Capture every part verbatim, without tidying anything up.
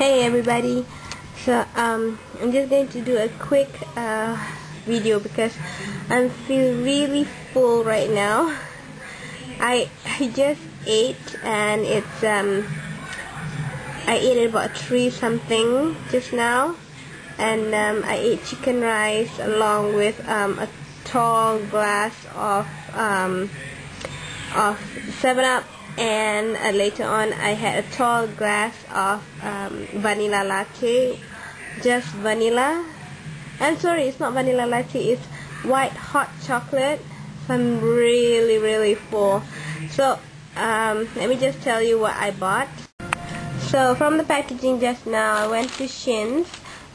Hey everybody, so um, I'm just going to do a quick uh, video because I feel really full right now. I, I just ate and it's um, I ate at about three something just now, and um, I ate chicken rice along with um, a tall glass of um, of seven up. And uh, later on, I had a tall glass of um, vanilla latte, just vanilla. I'm sorry, it's not vanilla latte, it's white hot chocolate. So I'm really, really full. So um, let me just tell you what I bought. So from the packaging just now, I went to Shins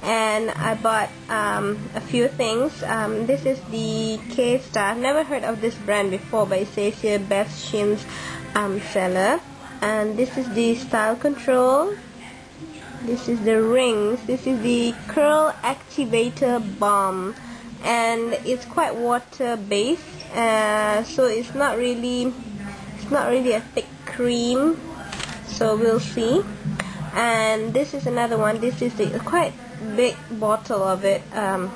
and I bought um, a few things. Um, this is the K-Star. I've never heard of this brand before, but it says here best Shins Um, seller. And this is the Style Control. This is the rings. This is the Curl Activator Balm, and it's quite water based, uh, so it's not really it's not really a thick cream, so we'll see. And this is another one. This is the quite big bottle of it. um,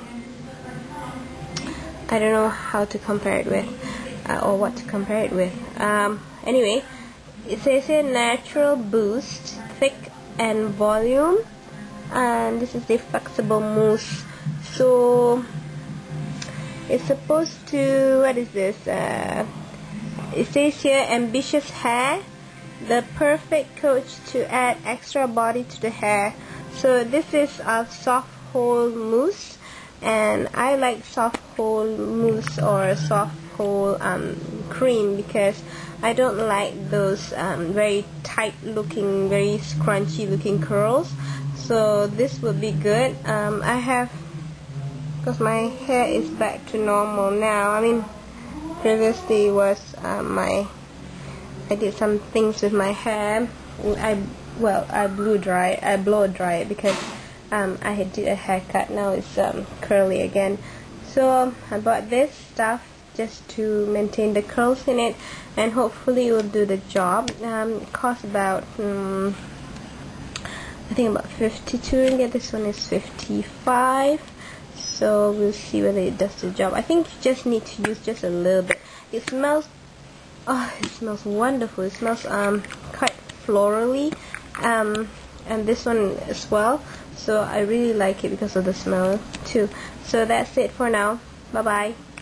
I don't know how to compare it with uh, or what to compare it with. um, Anyway, it says here natural boost, thick and volume, and this is the flexible mousse. So it's supposed to, what is this? Uh, it says here ambitious hair, the perfect coach to add extra body to the hair. So this is a soft hole mousse, and I like soft hole mousse or soft hole um, cream because I don't like those um, very tight looking, very scrunchy looking curls, so this would be good. um, I have, because my hair is back to normal now. I mean, previously was uh, my I did some things with my hair. I well I blew dry I blow dry it because um, I had did a haircut. Now it's um, curly again, so I bought this stuff just to maintain the curls in it, and hopefully it will do the job. Um, it costs about, um, I think about fifty-two ringgit. This one is fifty-five, so we'll see whether it does the job. I think you just need to use just a little bit. It smells, oh, it smells wonderful. It smells um quite florally, um, and this one as well. So I really like it because of the smell too. So that's it for now. Bye bye.